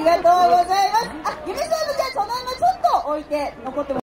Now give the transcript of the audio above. りがとうございます。あ、ゆめさんのじゃあそのままちょっと置いて残っても。